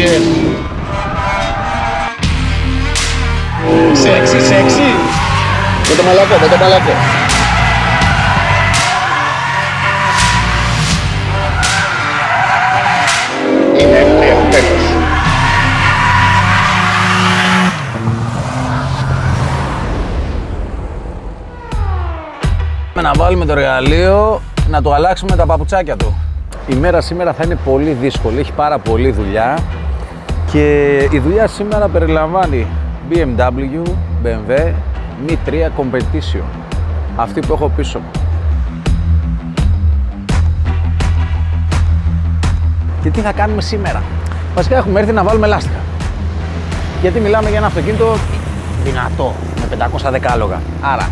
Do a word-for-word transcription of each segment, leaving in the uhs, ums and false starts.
Ηλίες. Σέξι, σέξι. Με το μαλακό, με το μαλακό. Είναι εύκολο, τέλος. Να βάλουμε το εργαλείο, να του αλλάξουμε τα παπουτσάκια του. Η μέρα σήμερα θα είναι πολύ δύσκολη, έχει πάρα πολλή δουλειά και η δουλειά σήμερα περιλαμβάνει μπι εμ ντάμπλιου, μπι εμ ντάμπλιου, εμ τρία Competition, αυτή που έχω πίσω μου. Και τι θα κάνουμε σήμερα? Βασικά έχουμε έρθει να βάλουμε λάστιχα. Γιατί μιλάμε για ένα αυτοκίνητο δυνατό, με πεντακόσια δέκα άλογα. Άρα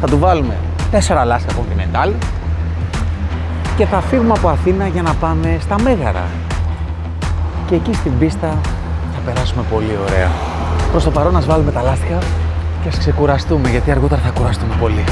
θα του βάλουμε τέσσερα λάστιχα Continental και θα φύγουμε από Αθήνα για να πάμε στα Μέγαρα. Και εκεί στην πίστα θα περάσουμε πολύ ωραία. Προς το παρόν, ας βάλουμε τα λάστιχα και ας ξεκουραστούμε, γιατί αργότερα θα κουραστούμε πολύ.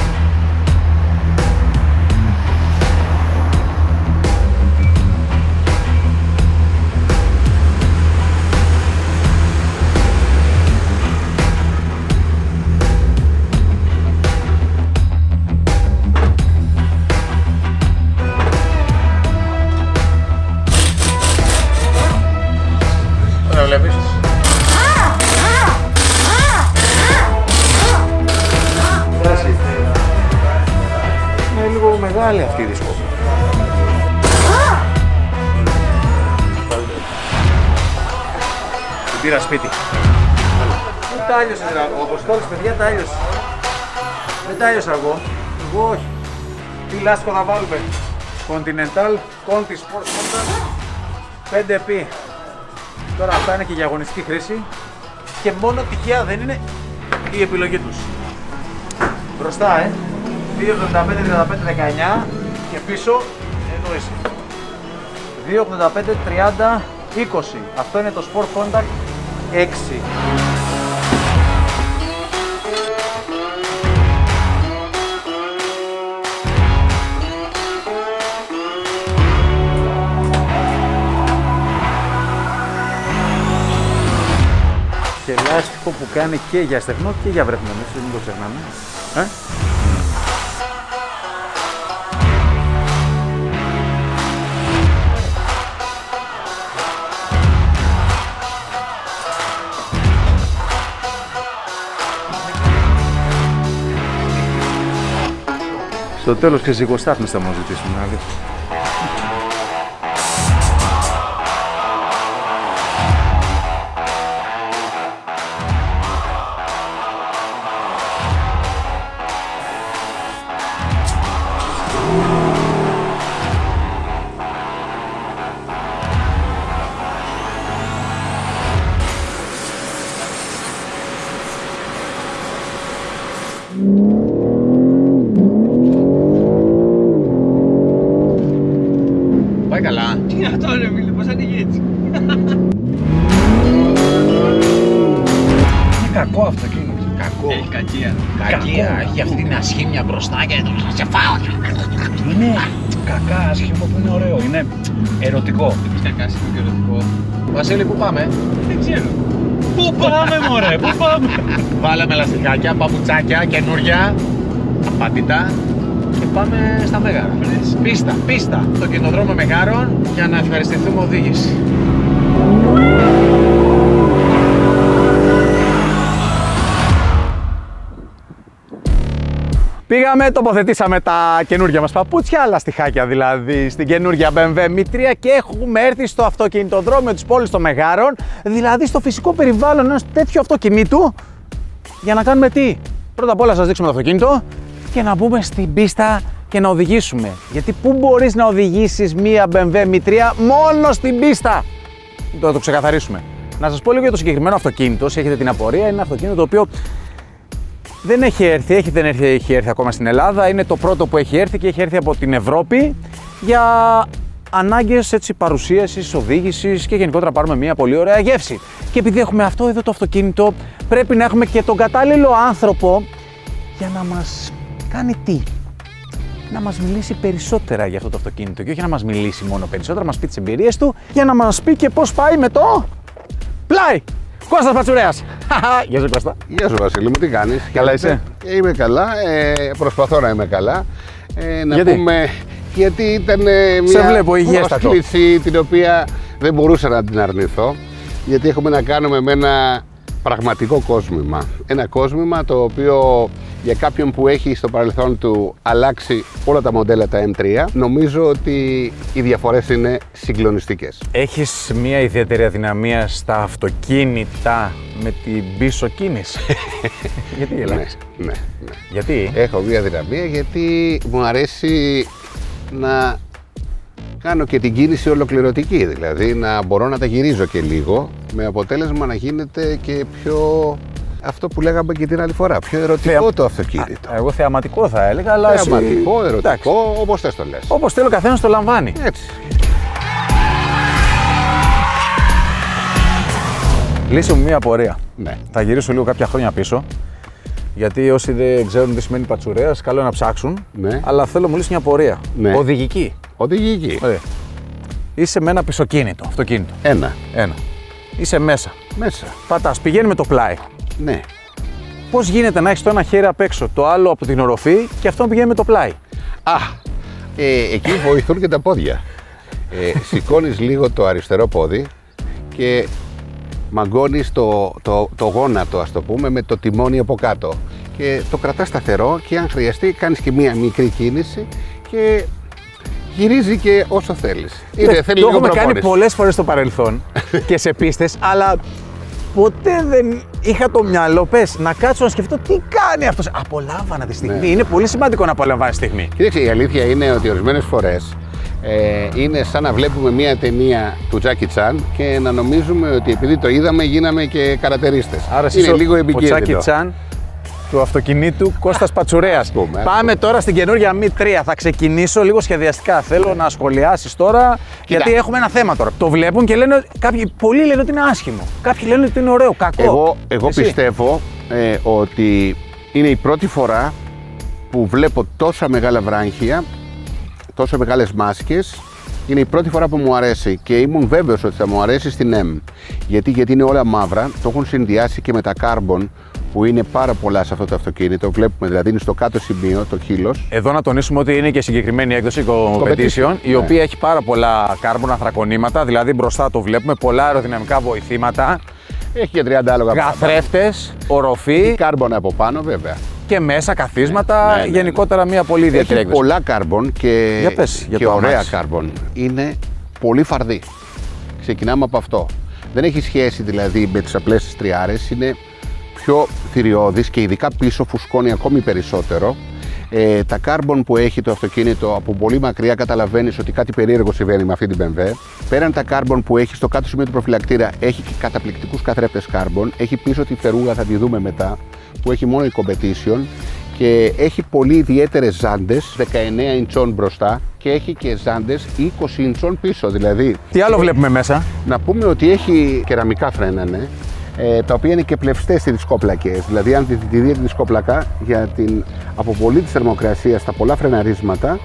Άλλη αυτή η δισκόπη. Την πήρα σπίτι. Τα άλλιωσες όπως τόλους παιδιά, τα άλλιωσες. Δεν τα άλλιωσα εγώ. Εγώ όχι. Τι λάστιχο θα βάλουμε? Continental, Conti Sport Contact πέντε πι. Τώρα αυτά είναι και για αγωνιστική χρήση και μόνο τυχαία δεν είναι η επιλογή τους. Μπροστά, ε. δύο ογδόντα πέντε τριάντα πέντε δεκαεννιά και πίσω εννοήσει. δύο ογδόντα πέντε τριάντα είκοσι. Αυτό είναι το Sport Contact έξι. Και λάστιχο που κάνει και για στεγνό και για βρεθμένο. Μην το ξεχνάμε. Ε? Στο τέλος και στις εικοσιτάχνες θα μας ζητήσουμε, να δεις. Κακό αυτοκίνητο. Κακό. Έχει κακία. Κακία. Κακό, έχει αυτή την ασχήμια μπροστά και σε φάω. Είναι κακά ασχήμο που είναι ωραίο. Είναι ερωτικό. Έχει κακά ασχήμο και ερωτικό. Βασίλη, πού πάμε? Δεν ξέρω. Πού πάμε μωρέ, πού πάμε? Βάλαμε λαστιχάκια, παπουτσάκια, καινούρια, απαντητά και πάμε στα Μέγαρα. Πίστα, πίστα. Το κινητοδρόμο Μεγάρων για να ευχαριστηθούμε οδήγηση. Πήγαμε, τοποθετήσαμε τα καινούργια μας παπούτσια, λαστιχάκια δηλαδή, στην καινούργια μπι εμ ντάμπλιου εμ τρία και έχουμε έρθει στο αυτοκινητοδρόμιο της πόλης των Μεγάρων, δηλαδή στο φυσικό περιβάλλον ενός τέτοιου αυτοκινήτου, για να κάνουμε τι? Πρώτα απ' όλα να σας δείξουμε το αυτοκίνητο και να μπούμε στην πίστα και να οδηγήσουμε. Γιατί πού μπορείς να οδηγήσεις μία μπι εμ ντάμπλιου εμ τρία μόνο στην πίστα? Το θα το ξεκαθαρίσουμε. Να σας πω λίγο για το συγκεκριμένο αυτοκίνητο, όσοι έχετε την απορία, είναι ένα αυτοκίνητο το οποίο δεν έχει έρθει, έχει, δεν έρθει, έχει έρθει ακόμα στην Ελλάδα, είναι το πρώτο που έχει έρθει και έχει έρθει από την Ευρώπη για ανάγκες έτσι, παρουσίασης, οδήγησης και γενικότερα πάρουμε μια πολύ ωραία γεύση. Και επειδή έχουμε αυτό εδώ το αυτοκίνητο, πρέπει να έχουμε και τον κατάλληλο άνθρωπο για να μας κάνει τι? Να μας μιλήσει περισσότερα για αυτό το αυτοκίνητο και όχι να μας μιλήσει μόνο περισσότερα, να μας πει τις εμπειρίες του για να μας πει και πώς πάει με το Πλάι! Κώστας Πατσουρέας. Γεια σου Κώστα. Γεια σου Βασίλη μου, τι κάνεις? Καλά είσαι? Είμαι καλά, ε, προσπαθώ να είμαι καλά. Ε, να γιατί? Πούμε, γιατί ήταν μια πρόσκληση την οποία δεν μπορούσα να την αρνηθώ. Γιατί έχουμε να κάνουμε με ένα πραγματικό κόσμημα. Ένα κόσμημα το οποίο για κάποιον που έχει στο παρελθόν του αλλάξει όλα τα μοντέλα τα εμ τρία, νομίζω ότι οι διαφορές είναι συγκλονιστικές. Έχεις μια ιδιαίτερη αδυναμία στα αυτοκίνητα με την πίσω κίνηση. Γιατί γελάς? Ναι, ναι, ναι. Γιατί? Έχω μια αδυναμία γιατί μου αρέσει να κάνω και την κίνηση ολοκληρωτική, δηλαδή να μπορώ να τα γυρίζω και λίγο, με αποτέλεσμα να γίνεται και πιο αυτό που λέγαμε και την άλλη φορά, πιο ερωτικό Θεα... το αυτοκίνητο. Α, εγώ θεαματικό θα έλεγα, αλλά θεαματικό, εσύ... ερωτικό, εντάξει. Όπως θες το λες. Όπως θέλω, καθένας το λαμβάνει. Έτσι. Λύσε μου μία απορία. Ναι. Θα γυρίσω λίγο κάποια χρόνια πίσω, γιατί όσοι δεν ξέρουν τι σημαίνει Πατσουρέας, καλό να ψάξουν, ναι. Αλλά θέλω μου λύσει μια απορία, ναι. Οδηγική. Οδηγική. Ωραία. Είσαι με ένα πισωκίνητο, αυτοκίνητο. Ένα. Ένα. Είσαι μέσα. Μέσα. Πατάς, πηγαίνει με το πλάι. Ναι. Πώς γίνεται να έχεις το ένα χέρι απ' έξω, το άλλο από την οροφή και αυτό πηγαίνει με το πλάι? Α, ε, εκεί βοηθούν και τα πόδια. Ε, σηκώνεις λίγο το αριστερό πόδι και μαγκώνεις το, το, το γόνατο, ας το πούμε, με το τιμόνι από κάτω. Και το κρατάς σταθερό και αν χρειαστεί κάνεις και μία μικρή κίνηση και γυρίζει και όσο θέλεις. Είτε, θέλει το έχουμε κάνει πολλές φορές στο παρελθόν και σε πίστες, αλλά ποτέ δεν είχα το μυαλό, πες, να κάτσω να σκεφτώ τι κάνει αυτός. Απολάμβανα τη στιγμή. Ναι. Είναι πολύ σημαντικό να απολαμβάνει τη στιγμή. Κοίταξε, η αλήθεια είναι ότι ορισμένες φορές ε, είναι σαν να βλέπουμε μία ταινία του Τζάκι Τσάν και να νομίζουμε ότι επειδή το είδαμε γίναμε και καρατερίστες. Άρα είναι ο, λίγο επικίνδυνο. Ο Τζάκι Τσάν του αυτοκινήτου Κώστας Πατσουρέας. Πούμε, πάμε τώρα στην καινούργια εμ τρία. Θα ξεκινήσω λίγο σχεδιαστικά. Θέλω να σχολιάσεις τώρα, κοίτα, γιατί έχουμε ένα θέμα τώρα. Το βλέπουν και λένε, κάποιοι, πολλοί λένε ότι είναι άσχημο. Κάποιοι λένε ότι είναι ωραίο, κακό. Εγώ, εγώ πιστεύω ε, ότι είναι η πρώτη φορά που βλέπω τόσα μεγάλα βράχια, τόσα μεγάλες μάσκες. Είναι η πρώτη φορά που μου αρέσει και ήμουν βέβαιος ότι θα μου αρέσει στην εμ. Γιατί, γιατί είναι όλα μαύρα, το έχουν συνδυάσει και με τα carbon, που είναι πάρα πολλά σε αυτό το αυτοκίνητο. Βλέπουμε δηλαδή είναι στο κάτω σημείο το χείλος. Εδώ να τονίσουμε ότι είναι και συγκεκριμένη έκδοση Competition, η οποία, ναι, έχει πάρα πολλά κάρμπονα θρακονήματα, δηλαδή μπροστά το βλέπουμε, πολλά αεροδυναμικά βοηθήματα. Έχει και τριάντα άλογα. Καθρέφτες, οροφή. Κάρμπονα από πάνω βέβαια. Και μέσα καθίσματα, ναι, ναι, ναι, ναι. Γενικότερα μια πολύ ιδιαίτερη έκδοση. Πολλά κάρμπον και, για πες, για και ωραία κάρμπον. Είναι πολύ φαρδί. Ξεκινάμε από αυτό. Δεν έχει σχέση δηλαδή με τις απλές τριάρες, είναι πιο θηριώδης και ειδικά πίσω φουσκώνει ακόμη περισσότερο. Ε, τα carbon που έχει το αυτοκίνητο από πολύ μακριά καταλαβαίνεις ότι κάτι περίεργο συμβαίνει με αυτή την μπι εμ ντάμπλιου. Πέραν τα carbon που έχει στο κάτω σημείο του προφυλακτήρα, έχει και καταπληκτικούς καθρέπτες carbon. Έχει πίσω τη φερούγα, θα τη δούμε μετά, που έχει μόνο η Competition και έχει πολύ ιδιαίτερες ζάντες δεκαεννέα ιντσών μπροστά και έχει και ζάντες είκοσι ιντσών πίσω. Δηλαδή, τι άλλο βλέπουμε μέσα? Να πούμε ότι έχει κεραμικά φρένα, ναι. Τα οποία είναι και πλευστές στις δισκόπλακες. Δηλαδή, αν τη δείτε τη δισκόπλακα για την αποβολή της θερμοκρασίας, τα πολλά φρεναρίσματα,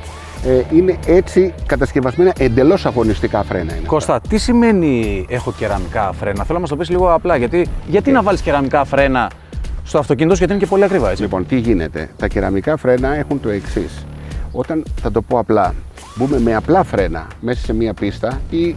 ε, είναι έτσι κατασκευασμένα εντελώς αγωνιστικά φρένα. Είναι. Κώστα, τι σημαίνει έχω κεραμικά φρένα? Θέλω να μας το πεις λίγο απλά. Γιατί, γιατί ε. να βάλεις κεραμικά φρένα στο αυτοκίνητο, γιατί είναι και πολύ ακριβά, έτσι. Λοιπόν, τι γίνεται. Τα κεραμικά φρένα έχουν το εξής. Όταν, θα το πω απλά, μπούμε με απλά φρένα μέσα σε μία πίστα ή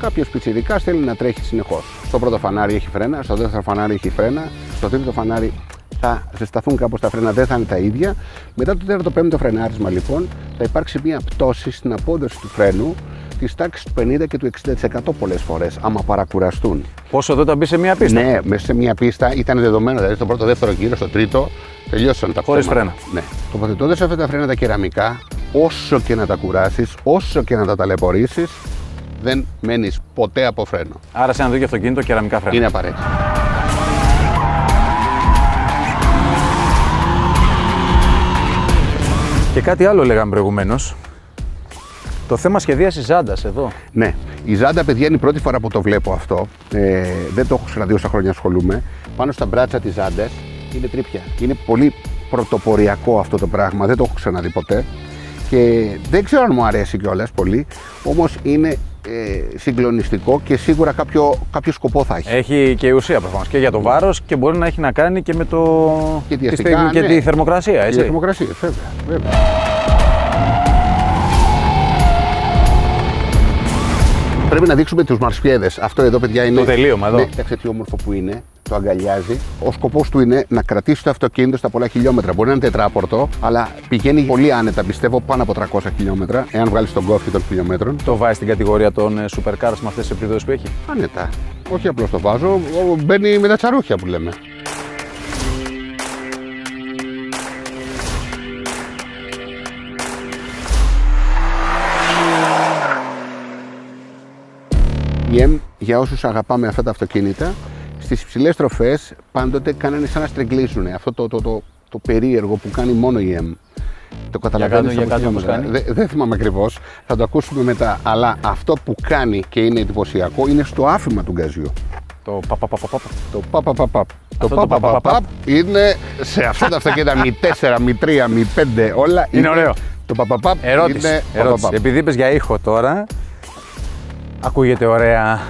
κάποιος πιτσιρικάς θέλει να τρέχει συνεχώς. Στο πρώτο φανάρι έχει φρένα, στο δεύτερο φανάρι έχει φρένα, στο τρίτο φανάρι θα ζεσταθούν κάπως τα φρένα, δεν θα είναι τα ίδια. Μετά το τέταρτο πέμπτο φρενάρισμα λοιπόν θα υπάρξει μια πτώση στην απόδοση του φρένου της τάξης του πενήντα τοις εκατό και του εξήντα τοις εκατό πολλές φορές, άμα παρακουραστούν. Πόσο εδώ τα μπει σε μια πίστα? Ναι, μέσα σε μια πίστα ήταν δεδομένο, δηλαδή στο πρώτο, δεύτερο γύρο, στο τρίτο τελειώσαν τα χωρίς φρένα. Ναι. Τοποθετώντας αυτά τα φρένα τα κεραμικά, όσο και να τα κουράσεις, όσο και να τα ταλαιπωρήσεις, δεν μένεις ποτέ από φρένο. Άρα σε ένα δίκαιο αυτοκίνητο κεραμικά φρένα. Είναι απαραίτητο. Και κάτι άλλο λέγαμε προηγουμένως. Το θέμα σχεδίασης ζάντας εδώ. Ναι. Η ζάντα, παιδιά, είναι η πρώτη φορά που το βλέπω αυτό. Ε, δεν το έχω ξαναδεί όσα χρόνια ασχολούμαι. Πάνω στα μπράτσα της ζάντας είναι τρύπια. Είναι πολύ πρωτοποριακό αυτό το πράγμα. Δεν το έχω ξαναδεί ποτέ. Και δεν ξέρω αν μου αρέσει κιόλας πολύ, όμως είναι ε, συγκλονιστικό και σίγουρα κάποιο, κάποιο σκοπό θα έχει. Έχει και ουσία προφανώς και για το βάρος και μπορεί να έχει να κάνει και με το... και, τη, αστικά, τη, και ναι. τη θερμοκρασία, έτσι. Και τη θερμοκρασία, βέβαια, βέβαια. Πρέπει να δείξουμε τους μαρσιέδες. Αυτό εδώ, παιδιά, είναι... το τελείωμα εδώ. Κοιτάξτε τι όμορφο που είναι. Το αγκαλιάζει. Ο σκοπός του είναι να κρατήσει το αυτοκίνητο στα πολλά χιλιόμετρα. Μπορεί να είναι τετράπορτο, αλλά πηγαίνει πολύ άνετα, πιστεύω, πάνω από τριακόσια χιλιόμετρα, εάν βγάλει τον κόφτη των χιλιόμετρων. Το βάζει στην κατηγορία των supercars με αυτές τις επιδόσεις που έχει. Άνετα. Όχι απλώς το βάζω, μπαίνει με τα τσαρούχια που λέμε. Η M, για όσους αγαπάμε αυτά τα αυτοκίνητα, στις υψηλές στροφές πάντοτε κάνανε σαν να στρεγγλίζουν. Αυτό το, το, το, το περίεργο που κάνει μόνο η M. Το καταλαβαίνεις από χιλιόμετρα. Δεν δε θυμάμαι ακριβώς, θα το ακούσουμε μετά. Αλλά αυτό που κάνει και είναι εντυπωσιακό είναι στο άφημα του γκαζιού. Το παπαπαπαπαπ. Το παπαπαπαπ. Το παπαπαπαπ είναι σε αυτά τα αυτοκίνητα μη τέσσερα, μη τρία, μη πέντε, όλα. Είναι ωραίο. Το παπαπαπ είναι. Επειδή είπες για ήχο τώρα, ακούγεται ωραία.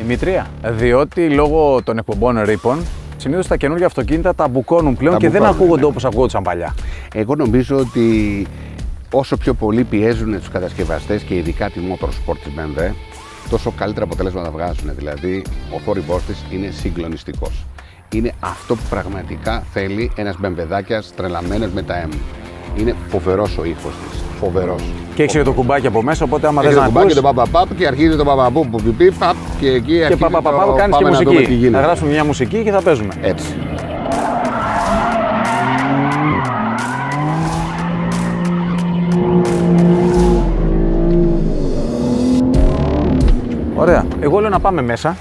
Η μήτρια, διότι λόγω των εκπομπών ρήπων συνήθως τα καινούργια αυτοκίνητα τα μπουκώνουν πλέον τα και μπουκώνουν, δεν ακούγονται ναι. όπως ακούγονταν παλιά. Εγώ νομίζω ότι όσο πιο πολύ πιέζουν τους κατασκευαστές και ειδικά τη Motorsport της μπι εμ ντάμπλιου, τόσο καλύτερα αποτελέσματα βγάζουν. Δηλαδή, ο θόρυβός της είναι συγκλονιστικός. Είναι αυτό που πραγματικά θέλει ένας μπεμβεδάκιας τρελαμένος με τα M. Είναι φοβερός ο ήχος της. Φοβερός. Και έχει και το κουμπάκι από μέσα, οπότε άμα δεν ακούσει. Έχει το κουμπάκι, το παπαπαπ και αρχίζει το παπαπαπ που πιπί, παπ και εκεί αρχίζει. Και παπαπαπ κάνει και μουσική. Θα γράψουμε μια μουσική και θα παίζουμε. Έτσι. Ωραία. Εγώ λέω να πάμε μέσα.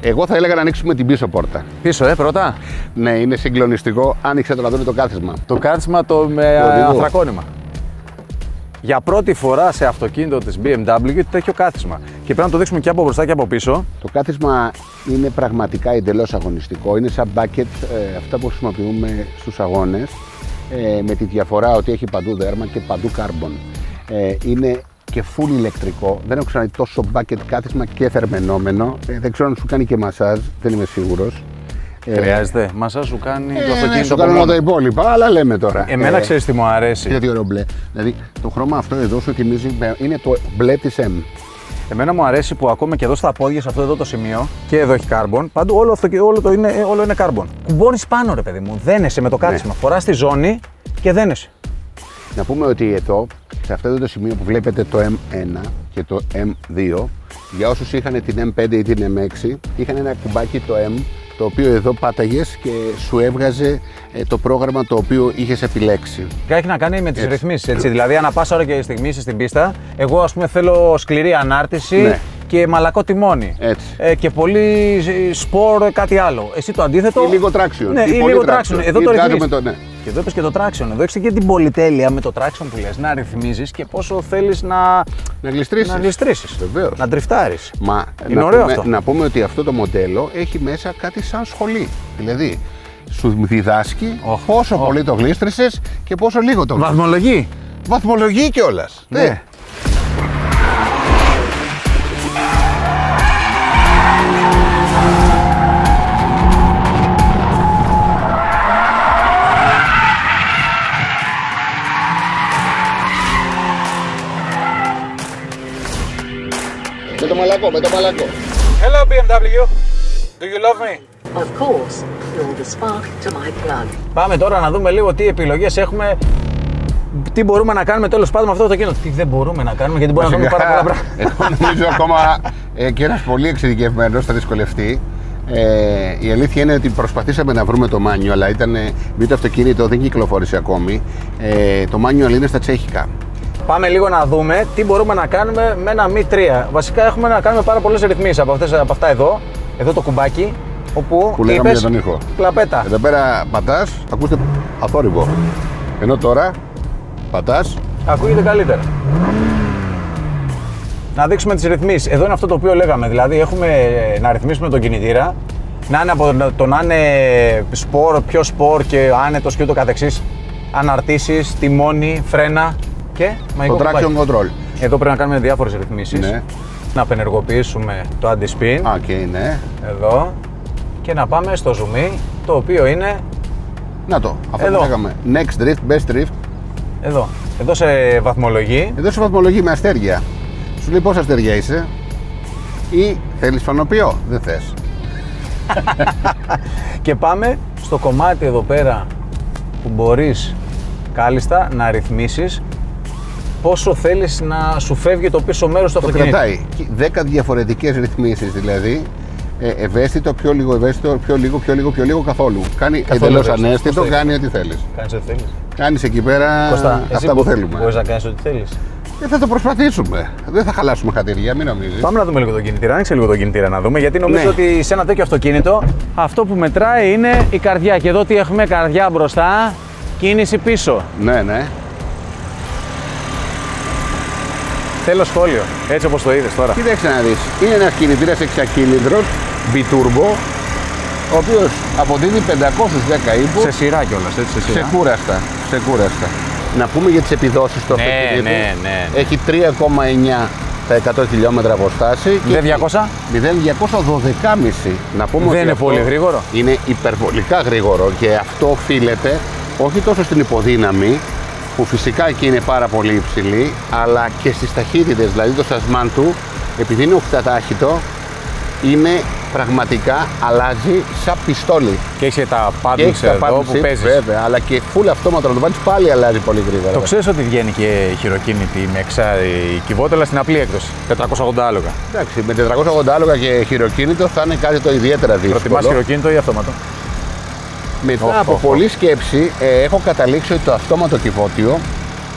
Εγώ θα έλεγα να ανοίξουμε την πίσω πόρτα. Πίσω, ε, πρώτα. Ναι, είναι συγκλονιστικό. Άνοιξε το να δούμε το κάθισμα. Το κάθισμα το με ανθρακόνημα. Για πρώτη φορά σε αυτοκίνητο της μπι εμ ντάμπλιου τέτοιο κάθισμα. Και πρέπει να το δείξουμε και από μπροστά και από πίσω. Το κάθισμα είναι πραγματικά εντελώς αγωνιστικό. Είναι σαν bucket, ε, αυτά που χρησιμοποιούμε στους αγώνες, ε, με τη διαφορά ότι έχει παντού δέρμα και παντού carbon. Ε, είναι και full ηλεκτρικό. Δεν έχω ξαναδεί τόσο bucket κάθισμα και θερμαινόμενο. Ε, δεν ξέρω αν σου κάνει και μασάζ, δεν είμαι σίγουρος. Χρειάζεται. Ε, Μασά σου κάνει ε, το αυτοκίνητο. Σου κάνω τα υπόλοιπα, αλλά λέμε τώρα. Εμένα ε, ξέρεις τι μου αρέσει. Γιατί ωραίο μπλε. Δηλαδή το χρώμα αυτό εδώ σου θυμίζει, είναι το μπλε της M. Εμένα μου αρέσει που ακόμα και εδώ στα πόδια, σε αυτό εδώ το σημείο, και εδώ έχει κάρμπον. Παντού όλο, αυτό, όλο, το είναι, όλο είναι κάρμπον. Κουμπώνεις πάνω, ρε παιδί μου. Δένεσαι με το κάθισμα. Ναι. Φοράς τη ζώνη και δένεσαι. Να πούμε ότι εδώ, σε αυτό εδώ το σημείο που βλέπετε το εμ ένα και το εμ δύο, για όσους είχαν την εμ πέντε ή την εμ έξι, είχαν ένα κουμπάκι το M, το οποίο εδώ πάταγες και σου έβγαζε το πρόγραμμα το οποίο είχες επιλέξει. Και έχει να κάνει με τις ρυθμίσεις, έτσι. Δηλαδή, ανά πάσα ώρα και στιγμή είσαι στην πίστα, εγώ ας πούμε θέλω σκληρή ανάρτηση ναι. και μαλακό τιμόνι. Έτσι. Ε, και πολύ σπορ κάτι άλλο. Εσύ το αντίθετο. Ή λίγο traction. Ναι, ή, ή λίγο traction. Εδώ ή το ρυθμίζεις. Το, ναι. Και εδώ είπες και το traction. Εδώ έχεις και την πολυτέλεια με το traction που λες, να ρυθμίζεις και πόσο θέλεις να. Να γλιστρήσεις. Να γλιστρήσεις. Βεβαίως. Να τριφτάρεις. Μα είναι να, ωραίο πούμε, αυτό. Να πούμε ότι αυτό το μοντέλο έχει μέσα κάτι σαν σχολή. Δηλαδή, σου διδάσκει oh. πόσο oh. πολύ το γλίστρησες και πόσο λίγο το γλίστρησες. Βαθμολογεί. Βαθμολογεί κιόλας. Ναι. ναι. Με το μαλακό. Hello μπι εμ ντάμπλιου, do you love me? Of course, you're the spark to my plug. Πάμε τώρα να δούμε λίγο τι επιλογές έχουμε, τι μπορούμε να κάνουμε τέλος πάντων με αυτό το κίνητο. Τι δεν μπορούμε να κάνουμε, γιατί μπορούμε να κάνουμε πάρα πολλά πράγματα. Νομίζω ακόμα ε, και ένας πολύ εξειδικευμένος θα δυσκολευτεί. Ε, η αλήθεια είναι ότι προσπαθήσαμε να βρούμε το manual, αλλά ήταν μη το αυτοκίνητο, δεν κυκλοφόρησε ακόμη. Ε, το manual είναι στα τσέχικα. Πάμε λίγο να δούμε τι μπορούμε να κάνουμε με ένα εμ τρία. Βασικά έχουμε να κάνουμε πάρα πολλές ρυθμίσεις από, από αυτά εδώ. Εδώ το κουμπάκι, όπου που λέγαμε για τον ήχο. Κλαπέτα. Εδώ πέρα πατάς, ακούστε αθόρυβο. Ενώ τώρα πατάς. Ακούγεται καλύτερα. Να δείξουμε τις ρυθμίσεις. Εδώ είναι αυτό το οποίο λέγαμε. Δηλαδή έχουμε να ρυθμίσουμε τον κινητήρα. Να είναι, από, το, να είναι σπορ, πιο σπορ και άνετος και ούτω καθεξής. Αναρτήσεις, τιμόνι, φρένα. Και το traction control. Εδώ πρέπει να κάνουμε διάφορες ρυθμίσεις. Ναι. να απενεργοποιήσουμε το anti-spin. Okay, ναι. Εδώ. Και να πάμε στο ζουμί, το οποίο είναι... Να το, αυτό που λέγαμε. Next drift, best drift. Εδώ. Εδώ σε βαθμολογεί. Εδώ σε βαθμολογεί με αστέρια. Σου λέει πόσα αστέρια είσαι. Ή θέλεις φανοποιώ, δεν θες. Και πάμε στο κομμάτι εδώ πέρα που μπορείς κάλλιστα να ρυθμίσεις πόσο θέλεις να σου φεύγει το πίσω μέρος του αυτοκινήτου. Το κρατάει. δέκα διαφορετικές ρυθμίσεις δηλαδή. Ε, ευαίσθητο, πιο λίγο ευαίσθητο, πιο λίγο, πιο λίγο, πιο λίγο, καθόλου. Κάνει εντελώς ανέστητο, κάνει ό,τι θέλεις. Κάνεις ό,τι θέλεις. Κάνεις εκεί πέρα Κώστα, αυτά που θέλουμε. Μπορείς να κάνεις ό,τι θέλεις. Ε, θα το προσπαθήσουμε. Δεν θα χαλάσουμε χατήρια, μην νομίζεις. Πάμε να δούμε λίγο τον κινητήρα. Άνοιξε λίγο τον κινητήρα να δούμε. Γιατί νομίζω ναι. ότι σε ένα τέτοιο αυτοκίνητο αυτό που μετράει είναι η καρδιά. Και εδώ τι έχουμε, καρδιά μπροστά, κίνηση πίσω. Ναι, ναι. Θέλω σχόλιο, έτσι όπως το είδες τώρα. Κοίταξε να δεις. Είναι ένας κινητήρας εξακύλινδρος, μπιτούρμπο, ο οποίος αποδίδει πεντακόσιους δέκα ύπου. Σε σειρά κιόλας, έτσι, σε σειρά. Ξεκούραστα, ξεκούραστα. Να πούμε για τις επιδόσεις του ναι, αυτοκινήτου. Ναι, ναι, ναι. Έχει τρία κόμμα εννιά τα εκατό χιλιόμετρα αποστάση. μηδέν διακόσια δώδεκα κόμμα πέντε. Να πούμε δεν ότι είναι πολύ γρήγορο. Είναι υπερβολικά γρήγορο και αυτό οφείλεται όχι τόσο στην υποδύναμη, που φυσικά εκεί είναι πάρα πολύ υψηλή, αλλά και στις ταχύτητες, δηλαδή το σασμάν του, επειδή είναι οκτατάχυτο, είναι πραγματικά, αλλάζει σαν πιστόλι. Και έχει τα πάντλες εδώ τα που παίζεις. Βέβαια, αλλά και φουλ αυτόματο να το βάλεις πάλι αλλάζει πολύ γρήγορα. Το ξέρεις ότι βγαίνει και χειροκίνητη με εξάρι κυβότελα στην απλή έκδοση, τετρακόσια ογδόντα άλογα. Εντάξει, με τετρακόσια ογδόντα άλογα και χειροκίνητο θα είναι κάτι το ιδιαίτερα δύσκολο. Προτιμάς χειροκίνητο ή αυτόματο? Μετά oh, από oh, oh. πολλή σκέψη ε, έχω καταλήξει ότι το αυτόματο κυβότιο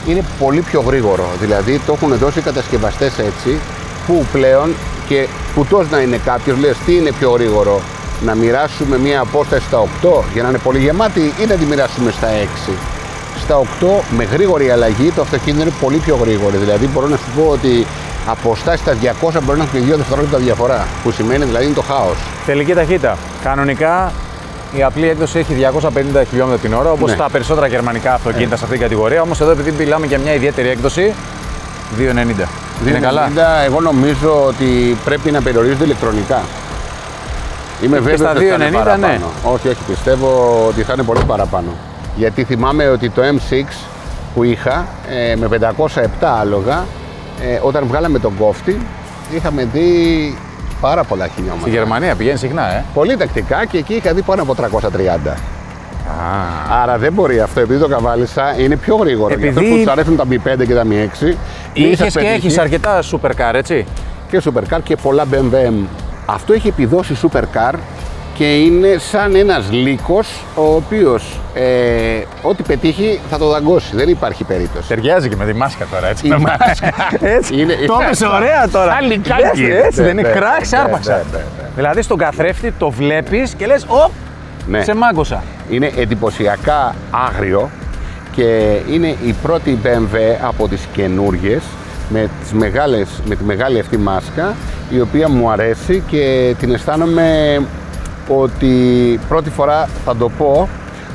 είναι πολύ πιο γρήγορο. Δηλαδή το έχουν δώσει οι κατασκευαστές έτσι, που πλέον και κουτός να είναι κάποιος, λες τι είναι πιο γρήγορο, να μοιράσουμε μία απόσταση στα οκτώ για να είναι πολύ γεμάτη ή να τη μοιράσουμε στα έξι. Στα οκτώ με γρήγορη αλλαγή το αυτοκίνητο είναι πολύ πιο γρήγορο. Δηλαδή μπορώ να σου πω ότι αποστάσεις τα διακόσια μπορεί να έχουν και δύο δευτερόλεπτα διαφορά, που σημαίνει δηλαδή είναι το χάος. Τελική ταχύτητα. Κανονικά. Η απλή έκδοση έχει διακόσια πενήντα χιλιόμετρα την ώρα, όπως ναι. τα περισσότερα γερμανικά αυτοκίνητα ναι. σε αυτήν την κατηγορία. Όμως εδώ, επειδή μιλάμε για μια ιδιαίτερη έκδοση, διακόσια ενενήντα. Είναι καλά. Εγώ νομίζω ότι πρέπει να περιορίζονται ηλεκτρονικά. Είμαι βέβαιος ότι θα είναι παραπάνω. Ναι. Όχι, όχι, πιστεύω ότι θα είναι πολύ παραπάνω. Γιατί θυμάμαι ότι το εμ έξι που είχα με πεντακόσια επτά άλογα, όταν βγάλαμε τον κόφτη, είχαμε δει. Πάρα πολλά χιλιόμετρα. Στη Γερμανία πηγαίνει συχνά, ε. Πολύ τακτικά και εκεί είχα δει πάνω από τριακόσια τριάντα. Ah. Άρα δεν μπορεί αυτό, επειδή το καβάλισα είναι πιο γρήγορο. Επειδή... Για αυτούς που τους αρέσουν τα μπι πέντε και τα μπι έξι. Είχες και έχεις αρκετά supercar, έτσι. Και supercar και πολλά μπι εμ ντάμπλιου εμ. Αυτό έχει επιδώσει supercar και είναι σαν ένας λύκος ο οποίος ε, ό,τι πετύχει θα το δαγκώσει. Δεν υπάρχει περίπτωση. Ταιριάζει και με τη μάσκα τώρα, έτσι. Η με μάσκα. Έτσι. Είναι, το έπεσε ωραία τώρα. Άλλη λυκάκι. Έτσι, δεν είναι κράξ, άρπαξα. Δηλαδή στον καθρέφτη το βλέπεις και λες, οπ, ναι. σε μάγκωσα. Είναι εντυπωσιακά άγριο και είναι η πρώτη μπι εμ ντάμπλιου από τις καινούργιες με, τις μεγάλες, με τη μεγάλη αυτή μάσκα, η οποία μου αρέσει και την αισθάνομαι ότι πρώτη φορά θα το πω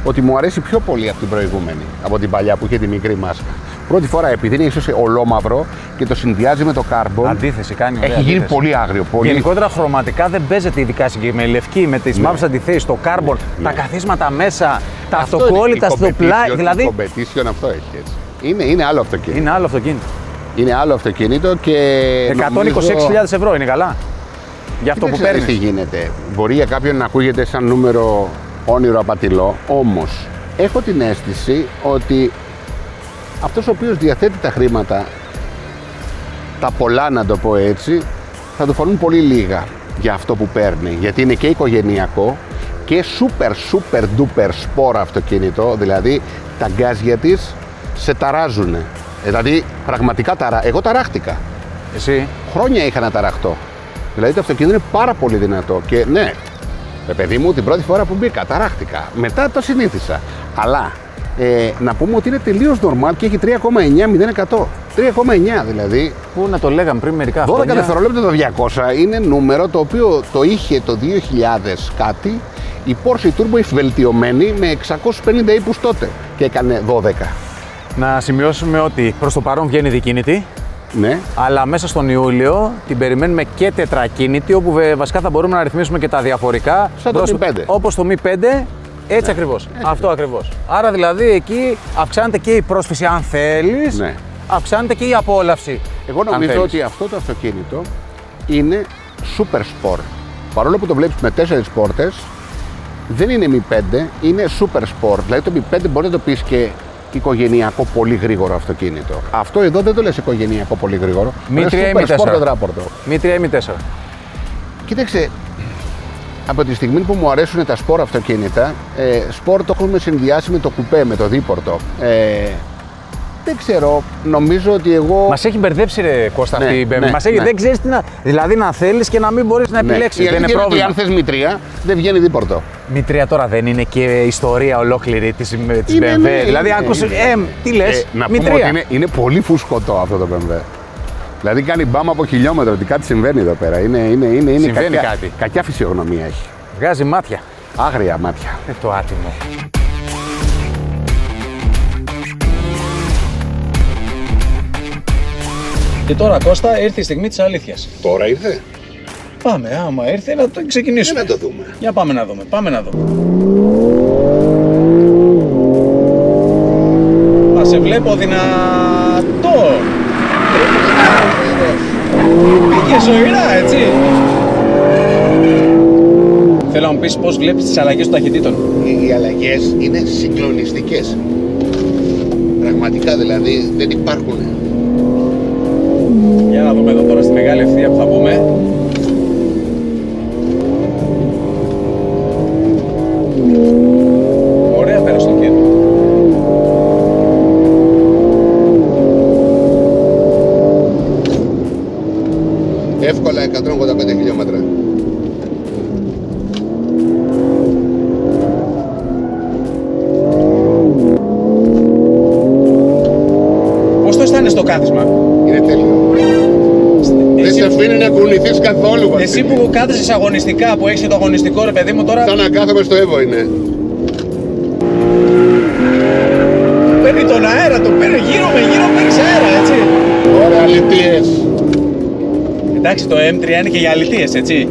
ότι μου αρέσει πιο πολύ από την προηγούμενη, από την παλιά που είχε τη μικρή μάσκα. Πρώτη φορά, επειδή είναι ίσως ολόμαυρο και το συνδυάζει με το κάρμπον. Αντίθεση, κάνει. Έχει αντίθεση. Γίνει πολύ άγριο. Πολύ... Γενικότερα χρωματικά δεν παίζεται, ειδικά με λευκή, με τις ναι. μαύρες αντιθέσεις, το κάρμπον, ναι. τα καθίσματα μέσα, τα αυτοκόλλητα στο πλάι. Δηλαδή. Το competition αυτό έχει έτσι. Είναι, είναι άλλο αυτοκίνητο. Είναι άλλο αυτοκίνητο. Είναι άλλο αυτοκίνητο και. εκατόν είκοσι έξι χιλιάδες νομίζω... ευρώ είναι καλά. Για αυτό που παίρνει. Τι γίνεται. Μπορεί για κάποιον να ακούγεται σαν νούμερο όνειρο απατηλό, όμως έχω την αίσθηση ότι αυτός ο οποίος διαθέτει τα χρήματα, τα πολλά να το πω έτσι, θα του φανούν πολύ λίγα για αυτό που παίρνει. Γιατί είναι και οικογενειακό και super super duper σπόρα αυτοκίνητο, δηλαδή τα γκάζια της σε ταράζουνε. Δηλαδή πραγματικά ταρα... εγώ ταράχτηκα. Εσύ. Χρόνια είχα να ταραχτώ. Δηλαδή το αυτοκίνητο είναι πάρα πολύ δυνατό και ναι, παιδί μου την πρώτη φορά που μπήκα ταράχτηκα, μετά το συνήθισα. Αλλά ε, να πούμε ότι είναι τελείως normal και έχει τρία κόμμα εννιά μηδέν τοις εκατό. τρία κόμμα εννιά δηλαδή. Πού να το λέγαμε πριν μερικά χρόνια. δώδεκα δευτερόλεπτα το διακόσια είναι νούμερο το οποίο το είχε το δύο χιλιάδες κάτι η Porsche Turbo βελτιωμένη με εξακόσιους πενήντα ύπους τότε και έκανε δώδεκα. Να σημειώσουμε ότι προς το παρόν βγαίνει διακίνητη. Ναι. Αλλά μέσα στον Ιούλιο την περιμένουμε και τετρακίνητη, όπου βασικά θα μπορούμε να ρυθμίσουμε και τα διαφορικά. Σαν το Μι πέντε. Όπως το Μι πέντε. Έτσι, ναι, ακριβώς. Έτσι. Αυτό ακριβώς. Άρα δηλαδή εκεί αυξάνεται και η πρόσφυση αν θέλεις, ναι, αυξάνεται και η απόλαυση. Εγώ νομίζω ότι αυτό το αυτοκίνητο είναι super sport. Παρόλο που το βλέπεις με τέσσερις πόρτες, δεν είναι Μι πέντε, είναι super sport. Δηλαδή το Μι πέντε μπορεί να το πεις και οικογενειακό πολύ γρήγορο αυτοκίνητο. Αυτό εδώ δεν το λες οικογενειακό πολύ γρήγορο. Μι τρία ή Μι τέσσερα. Μι τρία ή Μι τέσσερα. Κοίταξε. Από τη στιγμή που μου αρέσουν τα σπορ αυτοκίνητα, ε, σπορ το έχουμε συνδυάσει με το κουπέ, με το δίπορτο. Ε, δεν ξέρω, νομίζω ότι εγώ... Μας έχει μπερδέψει ρε Κώστα, ναι, αυτή η μπι εμ ντάμπλιου. Ναι, μας έχει, ναι. Δεν ξέρεις τι να... Δηλαδή να θέλεις και να μην μπορείς να επιλέξεις. Ναι. Δεν είναι πρόβλημα. Αν θες Μι τρία, δεν βγαίνει δίπορτο. Μι τρία τώρα δεν είναι και ιστορία ολόκληρη της, της είναι, μπι εμ ντάμπλιου. Ναι, δηλαδή αν ακούσεις, ε, τι λες, ε, να Μι τρία. Πούμε ότι είναι, είναι πολύ φουσκωτό αυτό το μπι εμ ντάμπλιου. Δηλαδή κάνει μπάμα από χιλιόμετρο, ότι κάτι συμβαίνει εδώ πέρα. Είναι, είναι, είναι, είναι κακιά, κάτι. Κακιά φυσιογνωμία έχει. Βγάζει μάτια. Άγρια μάτια. Ε, το άτιμο. Και τώρα Κώστα, ήρθε η στιγμή της αλήθειας. Τώρα ήρθε. Πάμε, άμα ήρθε να το ξεκινήσουμε. Δεν να το δούμε. Για πάμε να δούμε, πάμε να δούμε. Θα σε βλέπω δυνατό. Πήγε ζωηρά, έτσι. Θέλω να μου πεις πώς βλέπεις τις αλλαγές των ταχυτήτων. Οι αλλαγές είναι συγκλονιστικές. Πραγματικά δηλαδή δεν υπάρχουν. Για να δούμε εδώ τώρα στη μεγάλη ευθεία που θα πούμε. Ωραία πέρα στο κέντρο. Εύκολα εκατόν ογδόντα πέντε χιλιόμετρα. Πώς το αισθάνεσαι στο κάθισμα? Είναι τέλειο. Δεν σε αφήνει να κουνηθείς καθόλου, Βασίλη. Εσύ που κάθεσες αγωνιστικά, που έχεις το αγωνιστικό ρε παιδί μου τώρα... Σαν να κάθομαι στο Εύβο είναι. Παίρνει τον αέρα, το παίρνει γύρω με γύρω, παίρνεις αέρα, έτσι. Ωραία, αλητίες. Εντάξει, το Εμ τρία είναι και για αλητίες, έτσι.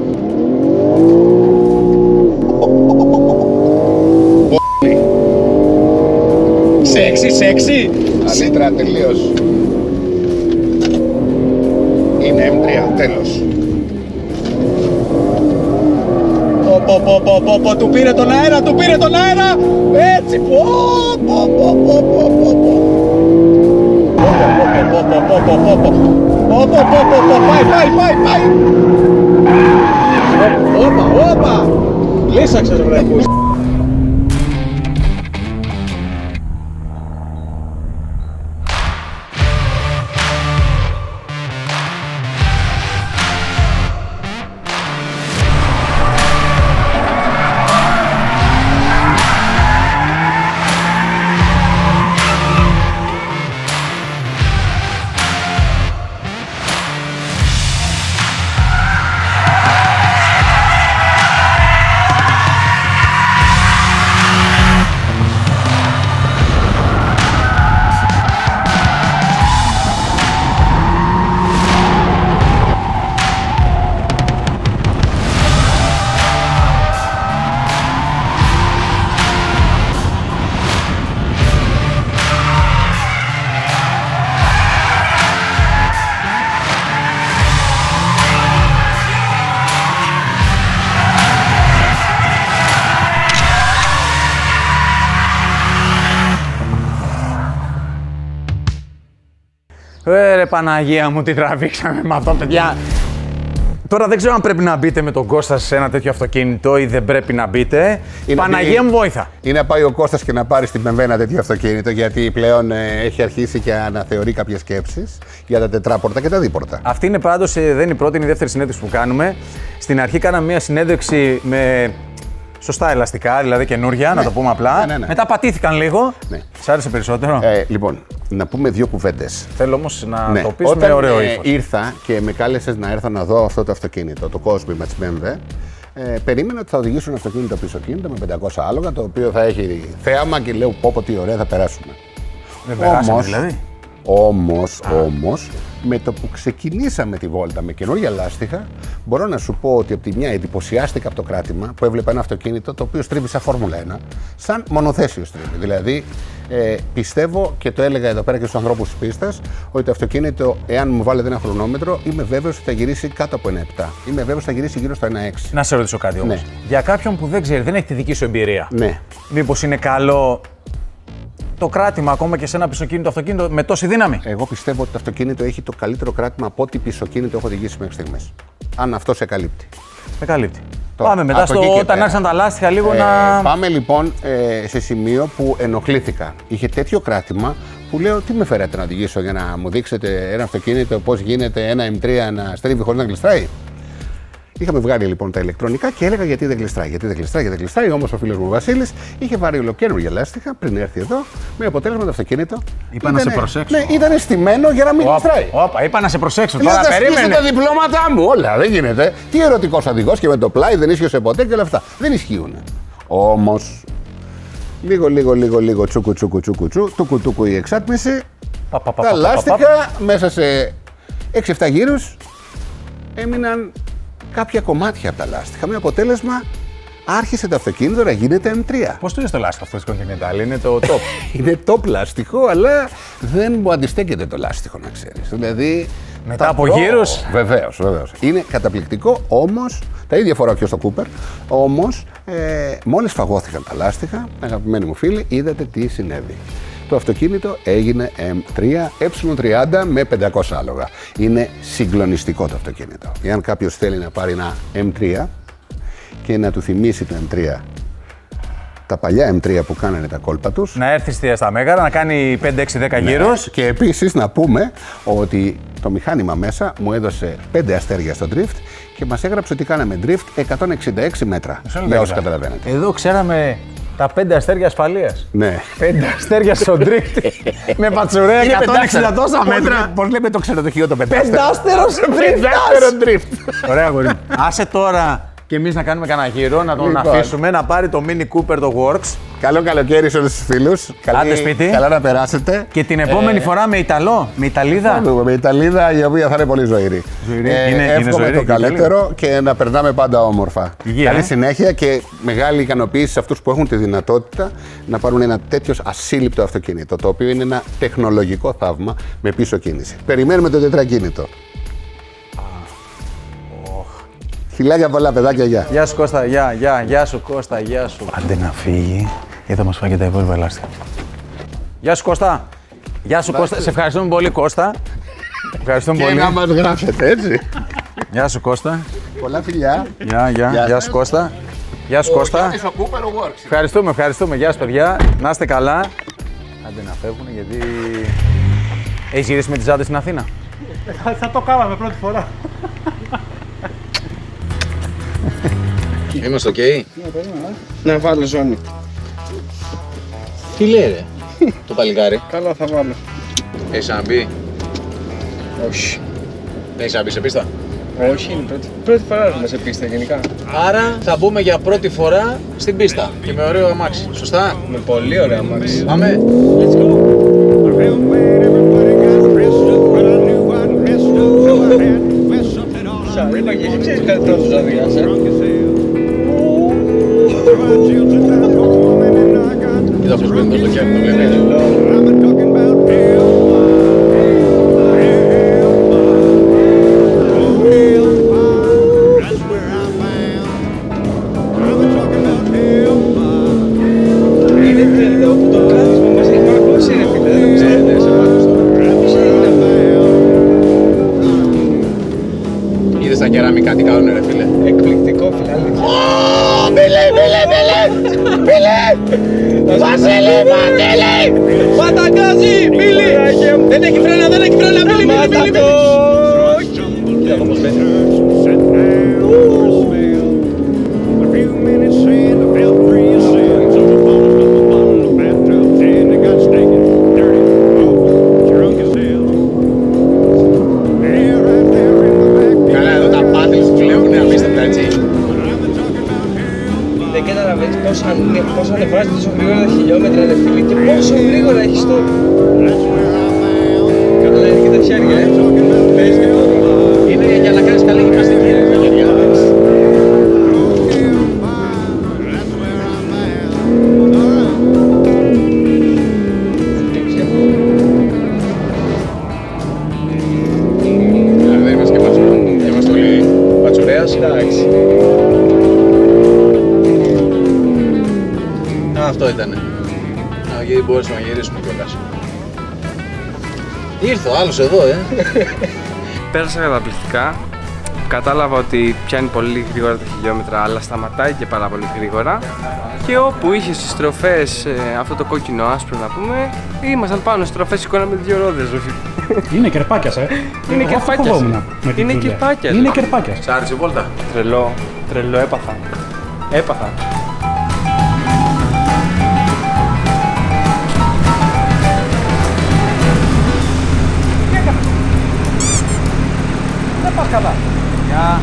Σεξι, σεξι. Αλήτρα τελείως. Είναι Εμ τρία, τέλος. Πω, πω, πω, πω, πω, πω, του πήρε τον αέρα, του πήρε τον αέρα. Έτσι, πω, πω, πω, πω, πω, πω. Πω, πω, πω, πω, πω, πω. Πω, πω, πω, πω, πω, πάει, πάει, πάει, πάει. Όπα, όπα. Λύσαξες βρε. Ρε Παναγία μου, τι τραβήξαμε με αυτό, παιδιά. Τώρα δεν ξέρω αν πρέπει να μπείτε με τον Κώστα σε ένα τέτοιο αυτοκίνητο ή δεν πρέπει να μπείτε. Είναι Παναγία μου, βόηθα. Είναι να πάει ο Κώστας και να πάρει στην Πεμβέ ένα τέτοιο αυτοκίνητο, γιατί πλέον ε, έχει αρχίσει και αναθεωρεί κάποιες σκέψεις για τα τετράπορτα και τα δίπορτα. Αυτή είναι πάντως, δεν είναι η πρώτη, είναι η δεύτερη συνέντευξη που κάνουμε. Στην αρχή κάναμε μια συνέντευξη με σωστά ελαστικά, δηλαδή καινούρια, ναι, να το πούμε απλά. Ναι, ναι, ναι. Μετά πατήθηκαν λίγο. Ναι. Σ' άρεσε περισσότερο. Ε, λοιπόν. Να πούμε δύο κουβέντες. Θέλω όμως να, ναι, το πεις με ωραίο ύφος. Όταν ε, ήρθα και με κάλεσες να έρθω να δω αυτό το αυτοκίνητο, το Cosby με τις μπι εμ ντάμπλιου, ε, περίμενα ότι θα οδηγήσουν ένα αυτοκίνητο πίσω κίνητο με πεντακόσια άλογα, το οποίο θα έχει θέαμα και λέω πω πω τι ωραία θα περάσουμε. Δεν περάσαμε δηλαδή. Όμως, όμως, Με το που ξεκινήσαμε τη βόλτα με καινούργια λάστιχα, μπορώ να σου πω ότι από τη μια εντυπωσιάστηκα από το κράτημα που έβλεπα ένα αυτοκίνητο το οποίο στρίβει σαν Φόρμουλα ένα, σαν μονοθέσιο στρίβει. Δηλαδή, ε, πιστεύω και το έλεγα εδώ πέρα και στους ανθρώπους της πίστας ότι το αυτοκίνητο, εάν μου βάλετε ένα χρονόμετρο, είμαι βέβαιος ότι θα γυρίσει κάτω από ένα επτά. Είμαι βέβαιος ότι θα γυρίσει γύρω στο ένα έξι. Να σε ρωτήσω κάτι όμως. Ναι. Για κάποιον που δεν ξέρει, δεν έχει τη δική σου εμπειρία, ναι, μήπως είναι καλό το κράτημα ακόμα και σε ένα πισωκίνητο αυτοκίνητο με τόση δύναμη? Εγώ πιστεύω ότι το αυτοκίνητο έχει το καλύτερο κράτημα από ό,τι πισωκίνητο έχω οδηγήσει μέχρι στιγμές. Αν αυτό σε καλύπτει. Σε καλύπτει. Το, πάμε μετά στο όταν άρχισαν τα λάστιχα λίγο ε, να... Πάμε λοιπόν ε, σε σημείο που ενοχλήθηκα. Είχε τέτοιο κράτημα που λέω τι με φέρετε να οδηγήσω για να μου δείξετε ένα αυτοκίνητο πώς γίνεται ένα εμ τρία να στρίβει χωρίς να γλιστράει. Είχαμε βγάλει λοιπόν τα ηλεκτρονικά και έλεγα γιατί δεν γλιστράει, γιατί δεν γλιστράει, γιατί δεν γλιστράει. Όμως ο φίλος μου ο Βασίλης είχε βάρει ολοκαίρια λάστιχα πριν έρθει εδώ, με αποτέλεσμα το αυτοκίνητο. Είπα να σε προσέξω. Ναι, ήταν στημένο για να μην γλιστράει. Όπα, είπα να σε προσέξω. Τώρα περίμενε. Τα διπλώματά μου, όλα δεν γίνεται. Τι ερωτικός οδηγός και με το πλάι δεν ίσχυσε ποτέ και όλα αυτά. Δεν ισχύουν. Όμως, λίγο, λίγο, λίγο, λίγο τσούκου, τσούκου, τσούκου, τσούκου, τσούκου η εξάτμιση. Τα λάστιχα μέσα σε έξι επτά γύρους έμειναν κάποια κομμάτια από τα λάστιχα, με αποτέλεσμα άρχισε το αυτοκίνητο να γίνεται εμ τρία. Πώς το είναι το λάστιχο αυτό της Continental, είναι το top? Είναι top λάστιχο, αλλά δεν μου αντιστέκεται το λάστιχο, να ξέρεις. Δηλαδή, μετά από γύρους. Βεβαίως, βεβαίως. Είναι καταπληκτικό, όμως, τα ίδια φοράω και στο Cooper, όμως, ε, μόλις φαγώθηκαν τα λάστιχα, αγαπημένοι μου φίλοι, είδατε τι συνέβη. Το αυτοκίνητο έγινε εμ τρία έψιλον τριάντα με πεντακόσια άλογα. Είναι συγκλονιστικό το αυτοκίνητο. Εάν κάποιος θέλει να πάρει ένα εμ τρία και να του θυμίσει το εμ τρία, τα παλιά εμ τρία που κάνανε τα κόλπα τους... Να έρθει στα Μέγαρα, να κάνει πέντε έξι δέκα γύρους. Και επίσης να πούμε ότι το μηχάνημα μέσα μου έδωσε πέντε αστέρια στο drift και μας έγραψε ότι κάναμε drift εκατόν εξήντα έξι μέτρα. Για όσους καταλαβαίνετε. Εδώ ξέραμε... Τα πέντε αστέρια ασφαλείας. Ναι. Πέντε αστέρια στον τρίτη. Με Πατσουρέα και εκατόν εξήντα τόσα μέτρα. Πώς λέμε το ξενοδοχείο το πεντάστερο? Πεντάστερο τρίφτ. Ωραία, αγόρι μου. Άσε τώρα κι εμείς να κάνουμε κανένα γύρο, να τον αφήσουμε να πάρει το Mini Cooper το Works. Καλό καλοκαίρι σε όλους τους φίλους. Άντε σπίτι. Καλά να περάσετε. Και την επόμενη φορά με Ιταλό, με Ιταλίδα. Με Ιταλίδα, η οποία θα είναι πολύ ζωηρή. Εύχομαι το καλύτερο και να περνάμε πάντα όμορφα. Καλή συνέχεια και μεγάλη ικανοποίηση σε αυτούς που έχουν τη δυνατότητα να πάρουν ένα τέτοιο ασύλληπτο αυτοκίνητο, το οποίο είναι ένα τεχνολογικό θαύμα με πίσω κίνηση. Περιμένουμε το τετρακίνητο. Φιλάκια πολλά, παιδάκια, γεια. Γεια σου Κώστα, γεια, γεια, γεια σου Κώστα, γεια σου. Άντε να φύγει, γιατί θα μας φάει και τα υπόλοιπα ελάστιχα. Γεια σου Κώστα. Γεια σου Κώστα, σε ευχαριστούμε πολύ Κώστα. Ευχαριστούμε πολύ. Και να μας γράφετε έτσι. Γεια σου Κώστα. Πολλά φιλιά. Γεια, γεια, γεια σου Κώστα. Γεια σου Κώστα. Ευχαριστούμε, ευχαριστούμε, γεια σου παιδιά. Να είστε καλά. Άντε να φεύγουν γιατί... Έχεις γυρίσει με τις άντες στην Αθήνα? Θα το κάναμε πρώτη φορά. Είμαστε οκ. Okay. Να βάλω ζώνη. Τι λέει ρε, το παλικάρι. Καλά θα βάλω. Έχεις αμπεί? Όχι. Έχεις αμπεί σε πίστα? Όχι, είναι πρώτη, πρώτη φορά να σε πίστα γενικά. Άρα θα μπούμε για πρώτη φορά στην πίστα και με ωραίο αμάξι, σωστά? Με πολύ ωραίο αμάξι. Πάμε. Let's go. Κοίτα αυτός που είναι το χέρι του, βλέπετε. Είδες τα κεράμικα τι κάνουνε ρε φίλε. Εκπληκτικό φιλάλι. Μίλη, μίλη, μίλη! Μίλη! Βασίλη, Βασίλη! Ματαγκάζει, μίλη! Δεν έχει φρένα, δεν έχει φρένα, μίλη, μίλη, μίλη, μίλη! Κοίτα πώς πέτει. Καλά, εδώ τα πάτελ που κλαίουνε απίστευτα έτσι. Δεν καταλαβαίνεις πόσο ανεβάζει, τόσο γρήγορα τα χιλιόμετρα ρε φίλοι και πόσο γρήγορα έχεις το... Καταλαβαίνεις και τα χέρια, ε. μπορείς να γυρίσουμε κιόλας. Ήρθε ο άλλος εδώ, ε. Πέρασα καταπληκτικά. Κατάλαβα ότι πιάνει πολύ γρήγορα τα χιλιόμετρα, αλλά σταματάει και πάρα πολύ γρήγορα. Και όπου είχε στις τροφές αυτό το κόκκινο άσπρο, να πούμε, ήμασταν πάνω στις τροφές, σηκώναμε δύο ρόδες. Είναι κερπάκιας, ε. Είναι κερπάκιας. Είναι κερπάκιας. Είναι κερπάκιας. Σ' άρεσε η βόλτα. Τρελό, τρελό, έπαθα. Έπαθα. Δεν πας καλά. Γεια.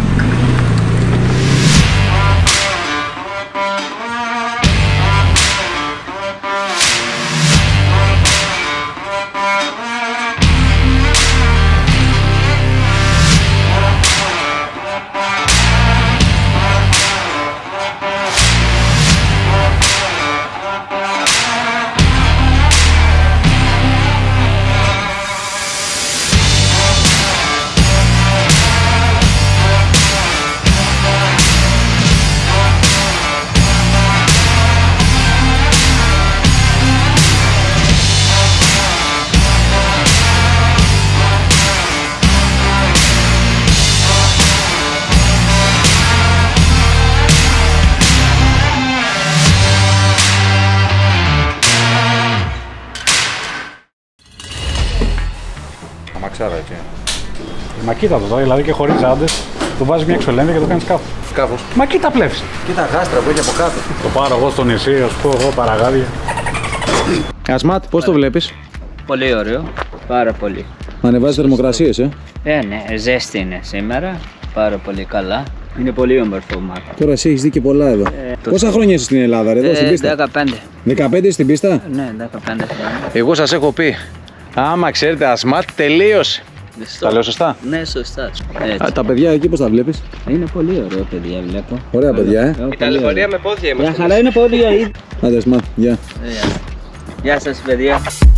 Μαξάρα, έτσι. Μα κοίτα το τώρα, δηλαδή και χωρίς ζάντες, του βάζεις μια εξολέμβια και το κάνεις σκάφος. Σκάφος. Μα κοίτα πλεύση. Κοίτα γάστρα που έχει από κάτω. Το πάρω εγώ στο νησί, ας πω εγώ παραγάδια. Ασμάτ, πώς το βλέπεις? Πολύ ωραίο. Πάρα πολύ. Να ανεβάζει θερμοκρασίες, ε. Ε, ναι, ζέστη είναι σήμερα. Πάρα πολύ καλά. Είναι πολύ όμορφο μάτι. Τώρα εσύ έχεις δει και πολλά εδώ. Ε, Πόσα το... χρόνια είσαι στην Ελλάδα, ρε, εδώ ε, στην πίστα? δεκαπέντε. δεκαπέντε στην πίστα? Ναι, δεκαπέντε χρόνια. Εγώ σας έχω πει. Άμα ξέρετε, ασμάτ τελείωσε. Τα λέω σωστά? Ναι, σωστά. Α, τα παιδιά εκεί πώς τα βλέπεις? Είναι πολύ ωραία παιδιά, βλέπω. Ωραία παιδιά, ε. Η ταλαιπωρία με πόδια είμαστε. Για χαρά είναι πόδια. Άντε, ασμάτ, γεια. Γεια σας, παιδιά.